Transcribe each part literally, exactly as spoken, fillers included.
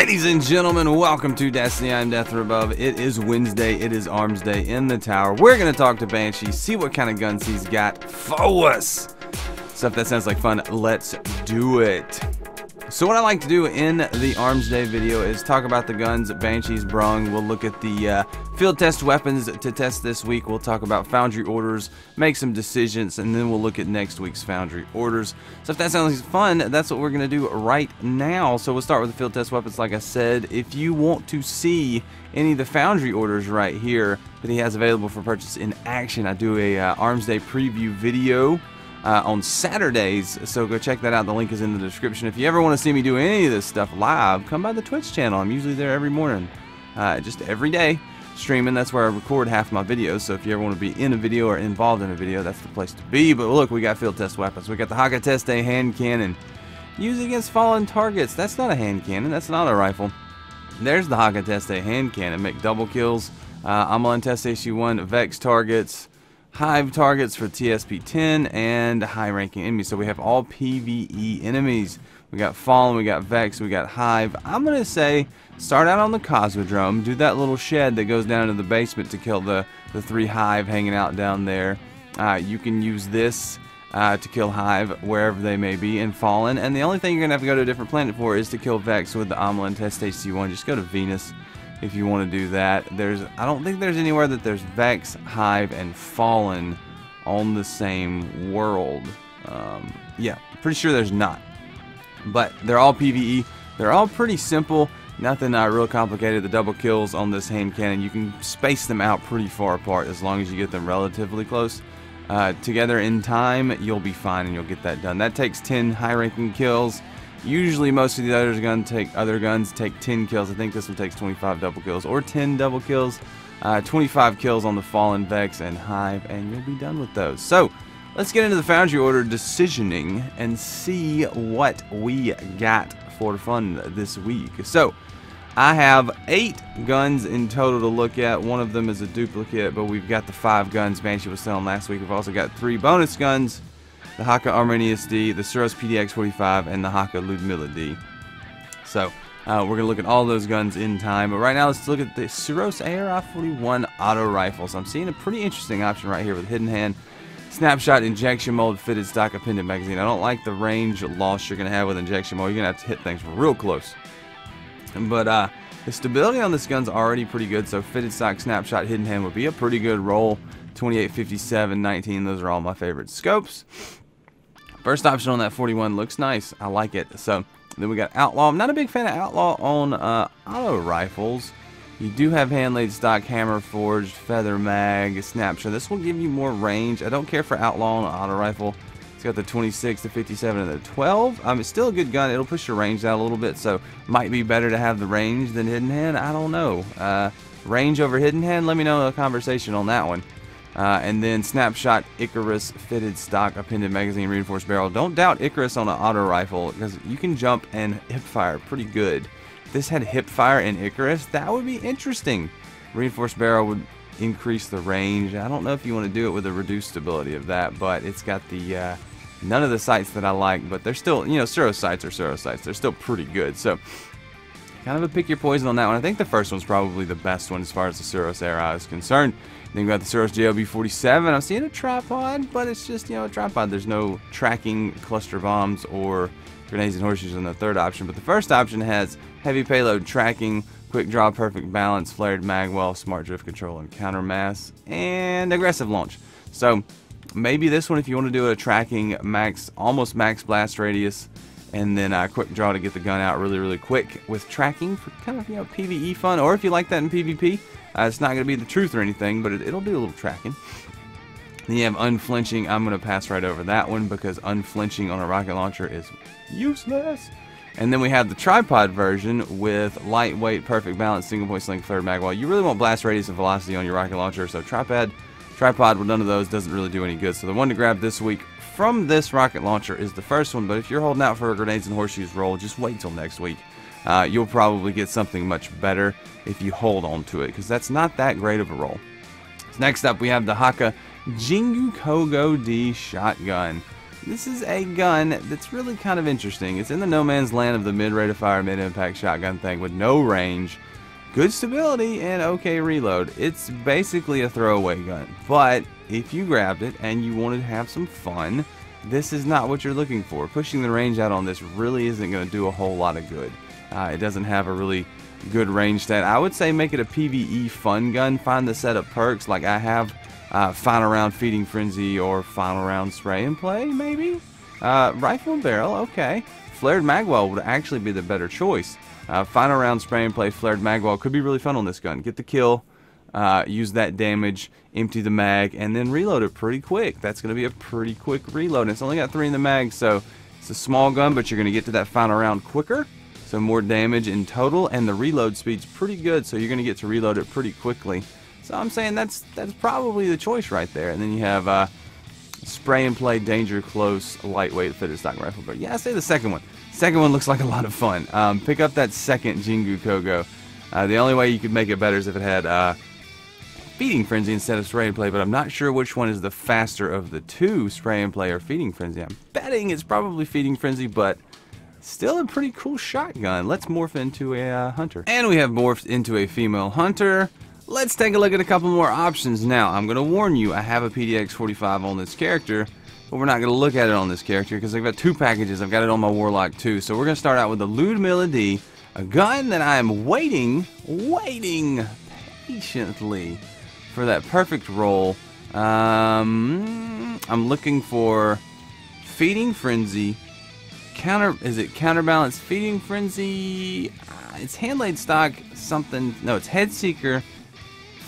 Ladies and gentlemen, welcome to Destiny. I'm DeathFr0mAboveX. It is Wednesday. It is Arms Day in the tower. We're going to talk to Banshee, see what kind of guns he's got for us. Stuff that sounds like fun. Let's do it. So what I like to do in the Arms Day video is talk about the guns Banshee's brung. We'll look at the uh, field test weapons to test this week. We'll talk about foundry orders, make some decisions, and then we'll look at next week's foundry orders. So if that sounds fun, that's what we're going to do right now. So we'll start with the field test weapons. Like I said, if you want to see any of the foundry orders right here that he has available for purchase in action, I do a uh, Arms Day preview video Uh, on Saturdays, so go check that out. The link is in the description. If you ever want to see me do any of this stuff live, come by the Twitch channel. I'm usually there every morning, uh, just every day streaming. That's where I record half my videos, so if you ever want to be in a video or involved in a video, that's the place to be. But look, we got field test weapons. We got the Haka Testa hand cannon, used against fallen targets. That's not a hand cannon, that's not a rifle. There's the Haka Testa hand cannon. Make double kills. uh, Omolon Test A C one, Vex targets, Hive targets for T S P ten, and high-ranking enemies. So we have all P V E enemies. We got Fallen, we got Vex, we got Hive. I'm going to say start out on the Cosmodrome, do that little shed that goes down into the basement to kill the, the three Hive hanging out down there. Uh, you can use this uh, to kill Hive wherever they may be, and Fallen. And the only thing you're going to have to go to a different planet for is to kill Vex with the Omolon Test H C one. Just go to Venus if you want to do that. There's, I don't think there's anywhere that there's Vex, Hive, and Fallen on the same world. Um, yeah, pretty sure there's not. But they're all P V E. They're all pretty simple. Nothing uh, real complicated. The double kills on this hand cannon, you can space them out pretty far apart as long as you get them relatively close uh, together in time. You'll be fine and you'll get that done. That takes ten high-ranking kills. Usually most of the other guns take other guns take ten kills. I think this one takes twenty-five double kills or ten double kills, uh, twenty-five kills on the Fallen, Vex, and Hive, and you'll be done with those. So let's get into the foundry order decisioning and see what we got for fun this week. So I have eight guns in total to look at. One of them is a duplicate, but we've got the five guns Banshee was selling last week. We've also got three bonus guns: the Hakka Arminius D, the Suros P D X forty-five, and the Hakka Ludmilla D. So, uh, we're going to look at all those guns in time. But right now, let's look at the Suros A R forty-one auto rifles. I'm seeing a pretty interesting option right here with hidden hand, snapshot, injection mold, fitted stock, appended magazine. I don't like the range loss you're going to have with injection mold. You're going to have to hit things real close. But uh, the stability on this gun's already pretty good. So, fitted stock, snapshot, hidden hand would be a pretty good roll. twenty-eight, fifty-seven, nineteen, those are all my favorite scopes. First option on that forty-one looks nice. I like it. So then we got Outlaw. I'm not a big fan of Outlaw on uh, auto rifles. You do have hand-laid stock, hammer forged, feather mag, snapshot. This will give you more range. I don't care for Outlaw on an auto rifle. It's got the twenty-six, the fifty-seven, and the twelve. Um, it's still a good gun. It'll push your range out a little bit, so might be better to have the range than hidden hand. I don't know. Uh, range over hidden hand? Let me know in a conversation on that one. Uh, and then snapshot, Icarus, fitted stock, appended magazine, reinforced barrel. Don't doubt Icarus on an auto rifle because you can jump and hip fire pretty good. If this had hip fire and Icarus, that would be interesting. Reinforced barrel would increase the range. I don't know if you want to do it with a reduced stability of that, but it's got the uh, none of the sights that I like, but they're still, you know, Suros sights are Suros sights. They're still pretty good. So kind of a pick your poison on that one. I think the first one's probably the best one as far as the Suros A R is concerned. Then we got the Suros J L B forty-seven. I'm seeing a tripod, but it's just, you know, a tripod. There's no tracking, cluster bombs, or grenades and horseshoes in the third option. But the first option has heavy payload tracking, quick draw, perfect balance, flared magwell, smart drift control, and counter mass, and aggressive launch. So maybe this one, if you want to do a tracking max, almost max blast radius, and then a uh, quick draw to get the gun out really, really quick with tracking for kind of, you know, P V E fun. Or if you like that in P V P. Uh, it's not going to be the truth or anything, but it, it'll do a little tracking. Then you have unflinching. I'm going to pass right over that one because unflinching on a rocket launcher is useless. And then we have the tripod version with lightweight, perfect balance, single point sling, flared magwell. You really want blast radius and velocity on your rocket launcher, so tripod, tripod with none of those doesn't really do any good. So the one to grab this week from this rocket launcher is the first one, but if you're holding out for a grenades and horseshoes roll, just wait till next week. Uh, you'll probably get something much better if you hold on to it, because that's not that great of a roll. So next up, we have the Hakka Jingukogo-d shotgun. This is a gun that's really kind of interesting. It's in the no man's land of the mid-rate-of-fire, mid-impact shotgun thing with no range, good stability, and okay reload. It's basically a throwaway gun, but if you grabbed it and you wanted to have some fun, this is not what you're looking for. Pushing the range out on this really isn't going to do a whole lot of good. Uh, it doesn't have a really good range stat. I would say make it a PvE fun gun. Find the set of perks like I have. Uh, final round feeding frenzy or final round spray and play, maybe? Uh, rifle and barrel, okay. Flared magwell would actually be the better choice. Uh, final round spray and play, flared magwell could be really fun on this gun. Get the kill, uh, use that damage, empty the mag, and then reload it pretty quick. That's going to be a pretty quick reload. And it's only got three in the mag, so it's a small gun, but you're going to get to that final round quicker. So more damage in total, and the reload speed's pretty good, so you're going to get to reload it pretty quickly. So I'm saying that's that's probably the choice right there. And then you have uh, spray and play, danger close, lightweight fitted stock rifle. But yeah, I say the second one. Second one looks like a lot of fun. Um, pick up that second Jingukogo. Uh, the only way you could make it better is if it had uh, feeding frenzy instead of spray and play. But I'm not sure which one is the faster of the two, spray and play or feeding frenzy. I'm betting it's probably feeding frenzy, but still a pretty cool shotgun. Let's morph into a uh, hunter, and we have morphed into a female hunter. Let's take a look at a couple more options now. I'm going to warn you, I have a P D X forty-five on this character, but we're not going to look at it on this character because I've got two packages. I've got it on my Warlock too. So we're going to start out with the Lyudmila-D, a gun that I am waiting, waiting patiently for that perfect roll. Um, I'm looking for Feeding Frenzy, counter, is it Counterbalance, Feeding Frenzy, uh, it's Handlaid Stock, something, no, it's Headseeker,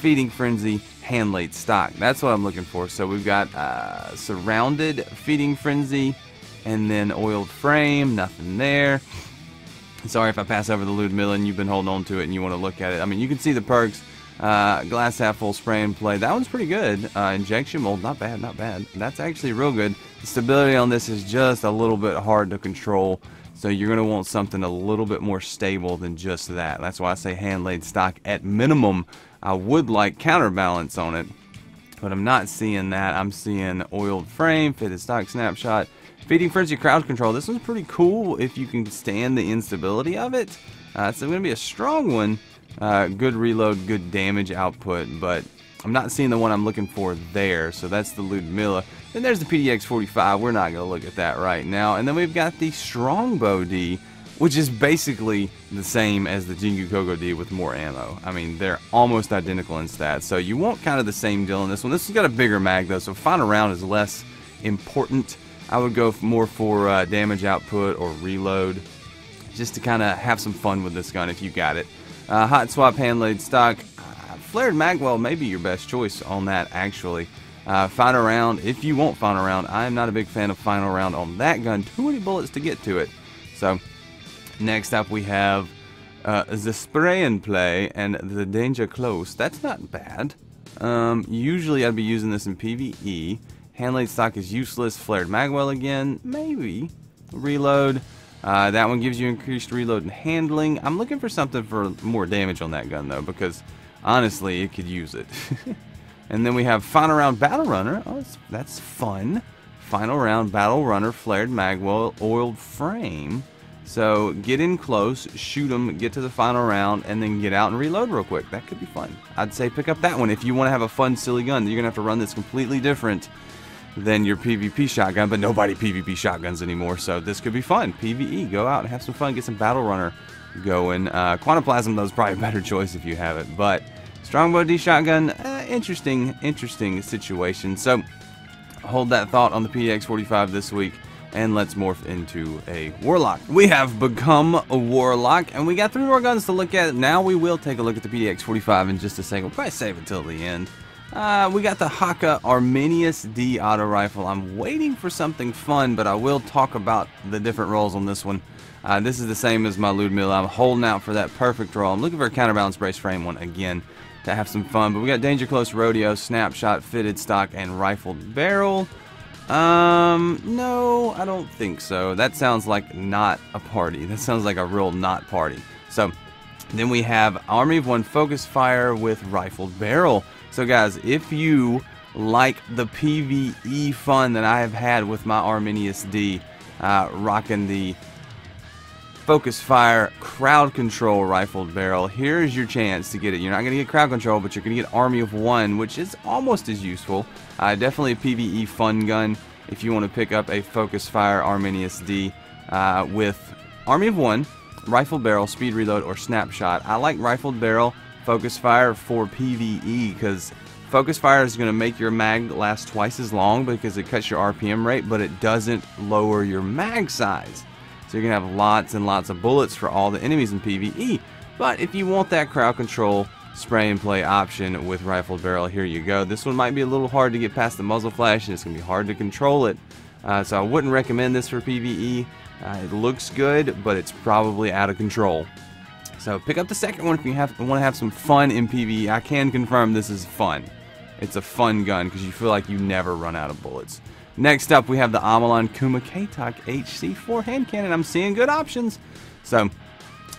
Feeding Frenzy, hand laid stock. That's what I'm looking for. So we've got uh, surrounded Feeding Frenzy and then oiled frame, nothing there. Sorry if I pass over the Lyudmila and you've been holding on to it and you want to look at it. I mean, you can see the perks, uh, glass half full, spray and play. That one's pretty good. Uh, injection mold, not bad, not bad. That's actually real good. The stability on this is just a little bit hard to control. So you're going to want something a little bit more stable than just that. That's why I say hand laid stock at minimum. I would like counterbalance on it, but I'm not seeing that. I'm seeing oiled frame, fitted stock, snapshot, feeding frenzy, crowd control. This one's pretty cool if you can stand the instability of it. Uh, it's going to be a strong one. Uh, good reload, good damage output, but I'm not seeing the one I'm looking for there. So that's the Lyudmila. Then there's the P D X forty-five. We're not going to look at that right now. And then we've got the Strongbow-D, which is basically the same as the Jingukogo-D with more ammo. I mean, they're almost identical in stats, so you want kind of the same deal in this one. This has got a bigger mag, though, so final round is less important. I would go more for uh, damage output or reload, just to kind of have some fun with this gun if you got it. Uh, hot swap, hand-laid stock, uh, flared magwell may be your best choice on that, actually. Uh, final round, if you want final round. I am not a big fan of final round on that gun. Too many bullets to get to it, so... Next up we have uh, the spray and play and the danger close. That's not bad. Um, usually I'd be using this in PvE. Handlaid stock is useless. Flared magwell again, maybe. Reload. Uh, that one gives you increased reload and handling. I'm looking for something for more damage on that gun though, because honestly it could use it. And then we have final round battle runner. Oh, that's, that's fun. Final round battle runner, flared magwell, oiled frame. So get in close, shoot them, get to the final round, and then get out and reload real quick. That could be fun. I'd say pick up that one. If you want to have a fun, silly gun, you're going to have to run this completely different than your PvP shotgun, but nobody PvP shotguns anymore, so this could be fun. PvE, go out and have some fun, get some Battle Runner going. Uh, Quantaplasm, though, is probably a better choice if you have it, but Strongbow-D shotgun, uh, interesting, interesting situation. So hold that thought on the P D X forty-five this week. And let's morph into a Warlock. We have become a Warlock, and we got three more guns to look at. Now we will take a look at the P D X forty-five in just a second. We'll probably save it till the end. Uh, we got the Hakka Arminius D auto rifle. I'm waiting for something fun, but I will talk about the different rolls on this one. Uh, this is the same as my Lyudmila. I'm holding out for that perfect roll. I'm looking for a counterbalance brace frame one again to have some fun. But we got danger close, rodeo, snapshot, fitted stock, and rifled barrel. Um, no, I don't think so. That sounds like not a party. That sounds like a real not party. So, then we have Army of One Focus Fire with Rifled Barrel. So guys, if you like the PvE fun that I have had with my Arminius D, uh, rocking the focus fire crowd control rifled barrel. Here's your chance to get it. You're not going to get crowd control, but you're going to get army of one, which is almost as useful. Uh, definitely a PvE fun gun if you want to pick up a focus fire Arminius D uh, with army of one, rifled barrel, speed reload, or snapshot. I like rifled barrel focus fire for PvE because focus fire is going to make your mag last twice as long because it cuts your R P M rate, but it doesn't lower your mag size. So you're going to have lots and lots of bullets for all the enemies in PvE. But if you want that crowd control spray and play option with rifled barrel, here you go. This one might be a little hard to get past the muzzle flash, and it's going to be hard to control it. Uh, so I wouldn't recommend this for PvE. Uh, it looks good, but it's probably out of control. So pick up the second one if you have, want to have some fun in PvE. I can confirm this is fun. It's a fun gun because you feel like you never run out of bullets. Next up, we have the Omolon Kumakatok H C four hand cannon. I'm seeing good options. So,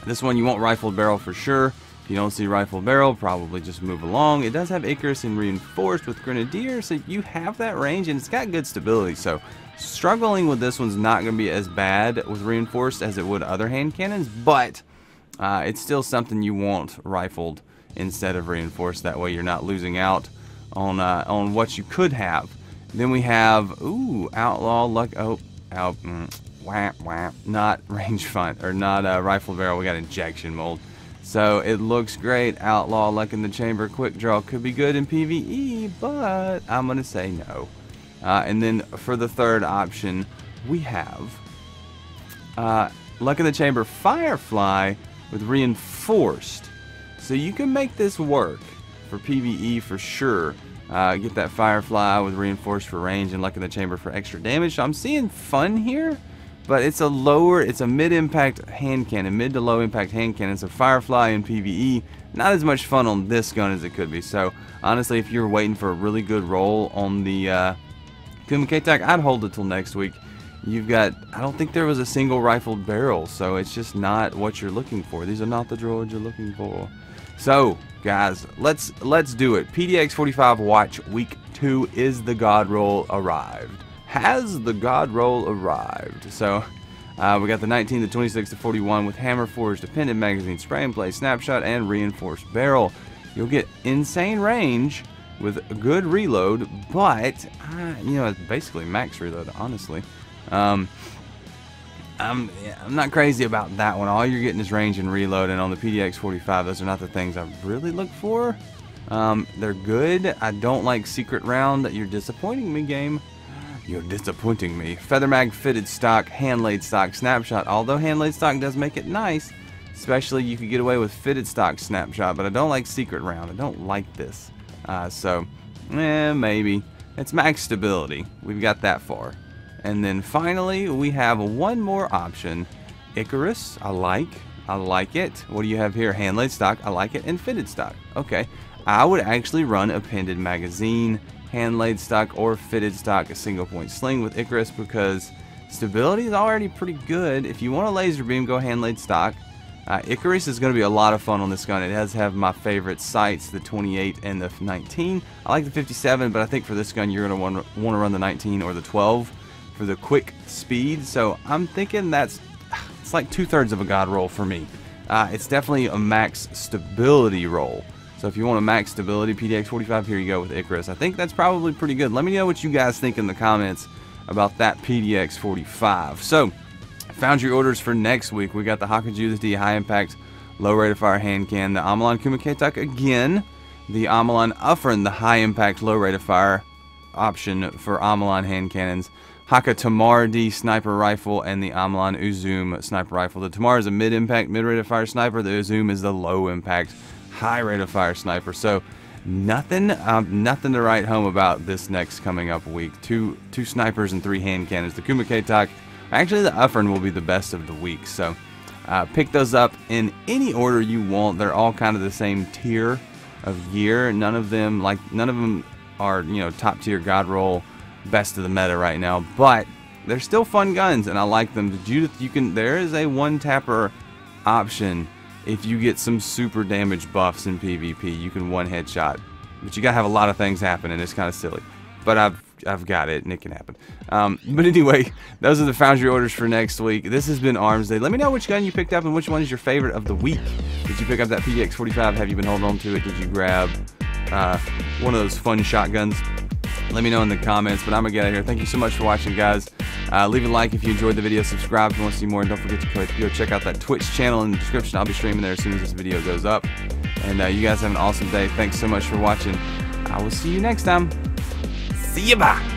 this one you want rifled barrel for sure. If you don't see rifled barrel, probably just move along. It does have Icarus and reinforced with Grenadier, so you have that range, and it's got good stability. So, struggling with this one's not going to be as bad with reinforced as it would other hand cannons, but uh, it's still something you want rifled instead of reinforced. That way, you're not losing out on uh, on what you could have. Then we have, ooh, Outlaw, Luck, oh, out, mm, wah, wah, not range fun, or not uh, rifle barrel, we got injection mold. So it looks great, Outlaw, Luck in the Chamber, Quick Draw could be good in PvE, but I'm going to say no. Uh, and then for the third option, we have uh, Luck in the Chamber Firefly with Reinforced. So you can make this work for PvE for sure. Uh, get that Firefly with reinforced for range and Luck in the Chamber for extra damage. So I'm seeing fun here, but it's a lower, it's a mid-impact hand cannon, mid to low impact hand cannon. So Firefly in PvE, not as much fun on this gun as it could be. So honestly, if you're waiting for a really good roll on the uh, Kumakatok, I'd hold it till next week. You've got, I don't think there was a single rifled barrel, so it's just not what you're looking for. These are not the droids you're looking for. So, guys, let's let's do it. P D X forty-five Watch Week two, is the God Roll arrived? Has the God Roll arrived? So, uh, we got the nineteen, the twenty-six, the forty-one with Hammer Forge, Dependent Magazine, Spray and Play, Snapshot, and Reinforced Barrel. You'll get insane range with good reload, but, uh, you know, it's basically max reload, honestly. Um... I'm, I'm not crazy about that one. All you're getting is range and reload, and on the P D X forty-five, those are not the things I really look for. Um, they're good. I don't like Secret Round. You're disappointing me, game. You're disappointing me. Feather Mag, Fitted Stock, Hand Laid Stock, Snapshot. Although Hand Laid Stock does make it nice, especially you could get away with Fitted Stock, Snapshot, but I don't like Secret Round. I don't like this. Uh, so, eh, maybe. It's max stability. We've got that far. And then finally, we have one more option. Icarus, I like. I like it. What do you have here? Hand-laid stock, I like it. And fitted stock. Okay. I would actually run a pendant magazine, hand-laid stock, or fitted stock, a single-point sling with Icarus because stability is already pretty good. If you want a laser beam, go hand-laid stock. Uh, Icarus is going to be a lot of fun on this gun. It does have my favorite sights, the twenty-eight and the nineteen. I like the fifty-seven, but I think for this gun, you're going to want to run the nineteen or the twelve. For the quick speed, so I'm thinking that's it's like two-thirds of a god roll for me. Uh, it's definitely a max stability roll, so if you want a max stability P D X forty-five, here you go with Icarus. I think that's probably pretty good. Let me know what you guys think in the comments about that P D X forty-five. So, found your orders for next week. We got the Hakka Ludmilla D high impact, low rate of fire hand can, the Omolon Kumakatok again, the Omolon Uffern, the high impact, low rate of fire option for Omolon hand cannons, Hakka Tamar-D sniper rifle, and the Amlan Uzume sniper rifle. The Tamar is a mid-impact, mid-rate of fire sniper. The Uzume is the low-impact, high-rate of fire sniper. So nothing, um, nothing to write home about this next coming up week. Two, two snipers and three hand cannons. The Kumakatok, actually the Uffern will be the best of the week. So uh, pick those up in any order you want. They're all kind of the same tier of gear. None of them, like none of them, are you know top-tier god roll. Best of the meta right now, but they're still fun guns and I like them. Judith, you can there is a one tapper option if you get some super damage buffs in PvP. You can one headshot But you gotta have a lot of things happen, and it's kind of silly. But I've I've got it, and it can happen. Um, but anyway, those are the Foundry orders for next week. This has been Arms Day. Let me know which gun you picked up and which one is your favorite of the week. Did you pick up that P D X forty-five? Have you been holding on to it? Did you grab uh, one of those fun shotguns? Let me know in the comments, but I'm gonna get out of here. Thank you so much for watching, guys. Uh, leave a like if you enjoyed the video, subscribe if you want to see more, and don't forget to go check out that Twitch channel in the description. I'll be streaming there as soon as this video goes up. And uh, you guys have an awesome day. Thanks so much for watching. I will see you next time. See ya, bye.